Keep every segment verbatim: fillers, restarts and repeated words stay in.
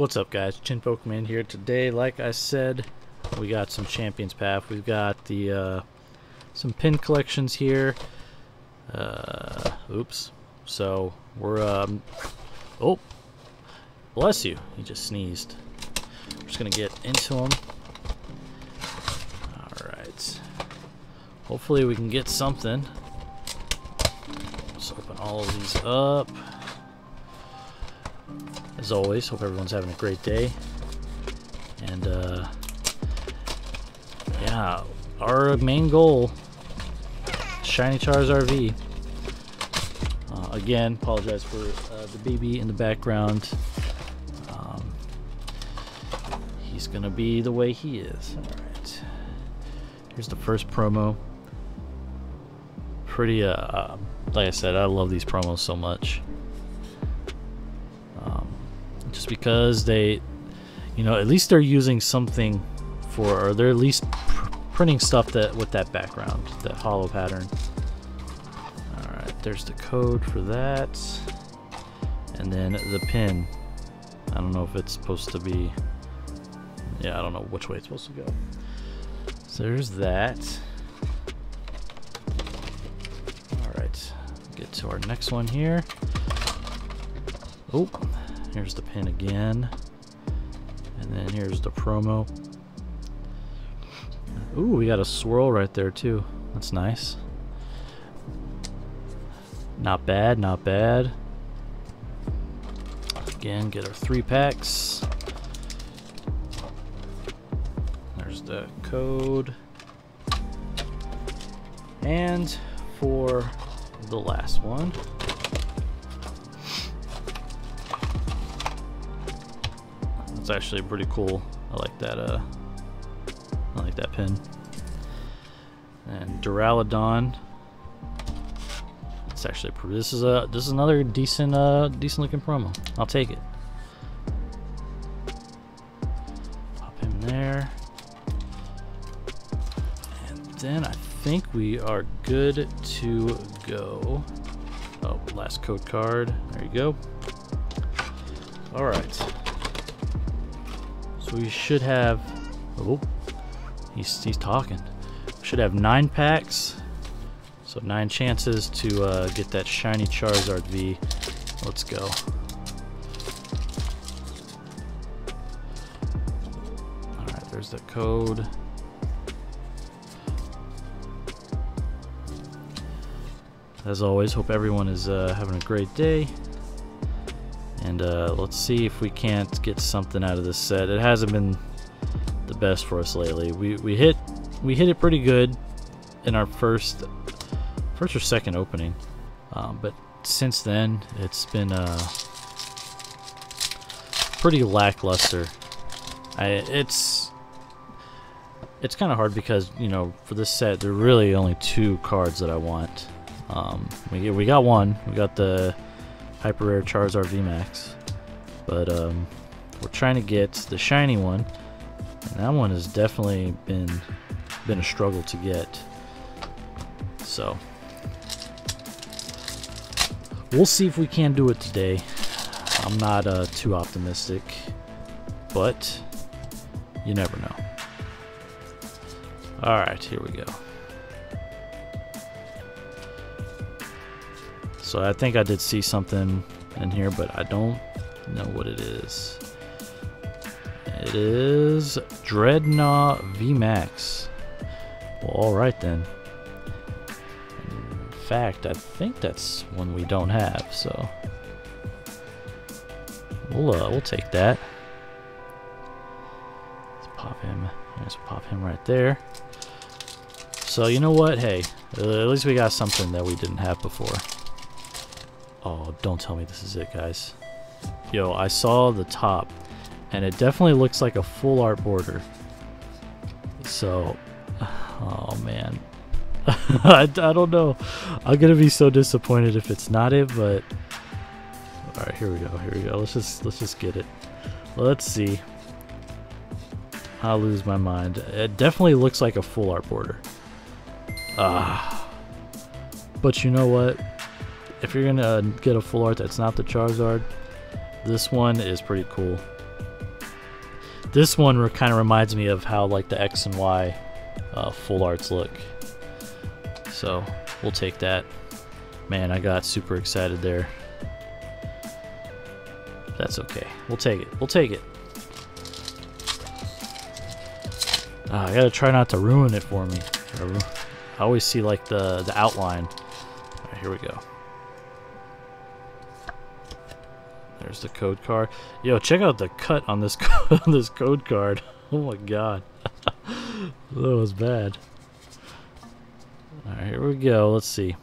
What's up, guys? Chin Pokemon here. Today, like I said, we got some Champions Path. We've got the uh, some pin collections here. Uh, oops. So we're um. Oh, bless you. He just sneezed. We're just gonna get into them. All right. Hopefully we can get something. Let's open all of these up. As always, hope everyone's having a great day. And uh, yeah, our main goal, Shiny Charizard V. Uh, again, apologize for uh, the baby in the background. Um, he's gonna be the way he is. All right, here's the first promo. Pretty, uh, uh, like I said, I love these promos so much. Just because they, you know, at least they're using something for, or they're at least pr printing stuff that with that background, that hollow pattern. All right, there's the code for that, and then the pin. I don't know if it's supposed to be. Yeah, I don't know which way it's supposed to go. So there's that. All right, get to our next one here. Oh. Here's the pin again, and then here's the promo. Ooh, we got a swirl right there too. That's nice. Not bad, not bad. Again, get our three packs. There's the code. And for the last one, actually pretty cool. I like that uh I like that pin. And Duraludon. It's actually this is a this is another decent uh decent looking promo. I'll take it. Pop him there. And then I think we are good to go. Oh, last code card. There you go. All right. We should have, oh, he's, he's talking. We should have nine packs, so nine chances to uh, get that Shiny Charizard V. Let's go. All right, there's the code. As always, hope everyone is uh, having a great day. And uh, let's see if we can't get something out of this set. It hasn't been the best for us lately. We we hit we hit it pretty good in our first first or second opening, um, but since then it's been uh, pretty lackluster. I, it's it's kind of hard because, you know, for this set there are really only two cards that I want. Um, we we got one. We got the Hyper-Rare Charizard V MAX, but um, we're trying to get the shiny one, and that one has definitely been been a struggle to get. So we'll see if we can do it today. I'm not uh, too optimistic, but you never know. All right, here we go. So I think I did see something in here, but I don't know what it is. It is Dreadnought V MAX. Well, all right then. In fact, I think that's one we don't have, so we'll uh, we'll take that. Let's pop him. Let's pop him right there. So you know what? Hey, at least we got something that we didn't have before. Oh, don't tell me this is it, guys. Yo, I saw the top, and it definitely looks like a full art border. So, oh man. I, I don't know. I'm gonna be so disappointed if it's not it, but all right, here we go, here we go. Let's just let's just get it. Let's see. I'll lose my mind. It definitely looks like a full art border. Ah. But you know what? If you're gonna get a full art that's not the Charizard, this one is pretty cool. This one kind of reminds me of how like the X and Y uh, full arts look. So we'll take that. Man, I got super excited there. That's okay. We'll take it. We'll take it. Uh, I gotta try not to ruin it for me. I always see like the, the outline. All right, here we go. There's the code card. Yo, check out the cut on this on this code card. Oh my god. That was bad. All right, here we go. Let's see.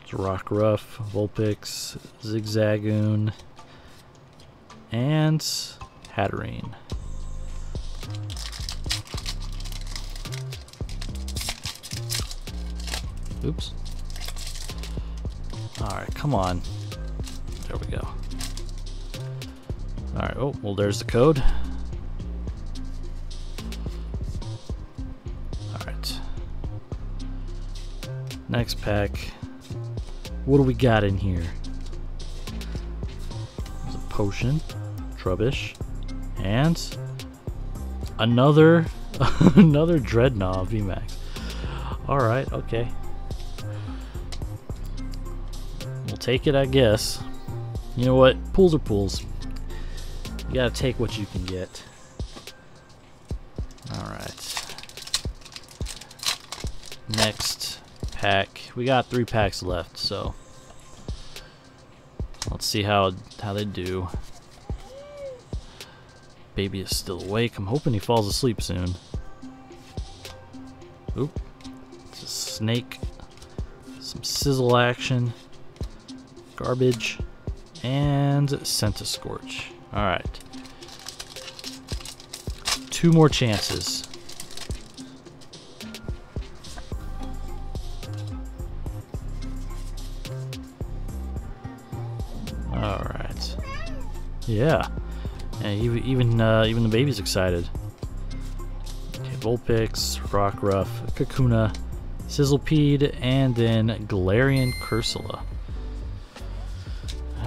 It's Rockruff, Vulpix, Zigzagoon, and Hatterene. Oops. Alright, come on. There we go. Alright, oh, well, there's the code. Alright. Next pack. What do we got in here? There's a potion, Trubbish, and another, another Dreadnought V MAX. Alright, okay. Take it, I guess. You know what? Pools are pools. You gotta take what you can get. Alright. Next pack. We got three packs left, so let's see how how they do. Baby is still awake. I'm hoping he falls asleep soon. Oop. It's a snake. Some sizzle action. Garbage and Scentiscorch. All right, two more chances. All right, yeah, and even even uh, even the baby's excited. Okay, Vulpix, Rockruff, Kakuna, Sizzlepeed, and then Galarian Cursula.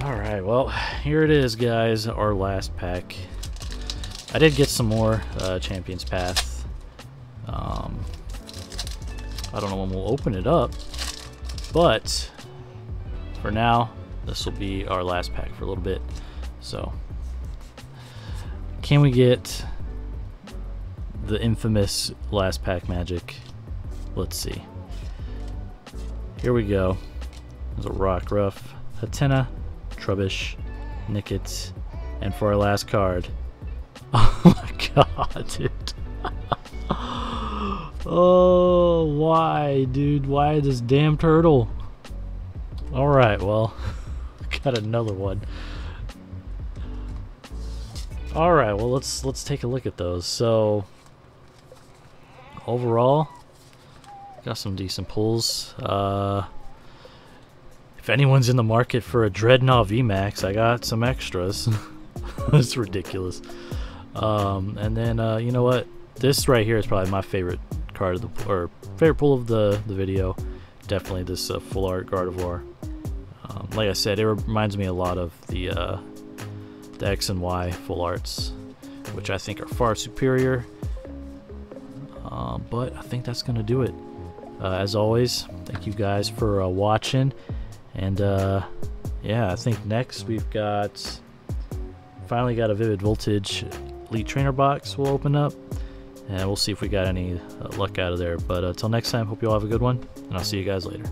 Alright, well, here it is, guys, our last pack. I did get some more uh, Champions Path. Um, I don't know when we'll open it up, but for now, this will be our last pack for a little bit. So, can we get the infamous last pack magic? Let's see. Here we go. There's a Rockruff, Hatena, Trubbish, Nickit, and for our last card. Oh my god, dude. Oh, why, dude? Why this damn turtle? Alright, well, got another one. Alright, well, let's let's take a look at those. So overall, got some decent pulls. Uh If anyone's in the market for a Dreadnought V MAX, I got some extras. It's ridiculous. Um, and then uh, you know what? This right here is probably my favorite card of the or favorite pull of the the video. Definitely this uh, full art Gardevoir. Um, like I said, it reminds me a lot of the uh, the X and Y full arts, which I think are far superior. Uh, but I think that's gonna do it. Uh, as always, thank you guys for uh, watching. And uh, yeah, I think next we've got, finally got a Vivid Voltage Elite Trainer box we'll open up. And we'll see if we got any uh, luck out of there. But uh, till next time, hope you all have a good one. And I'll see you guys later.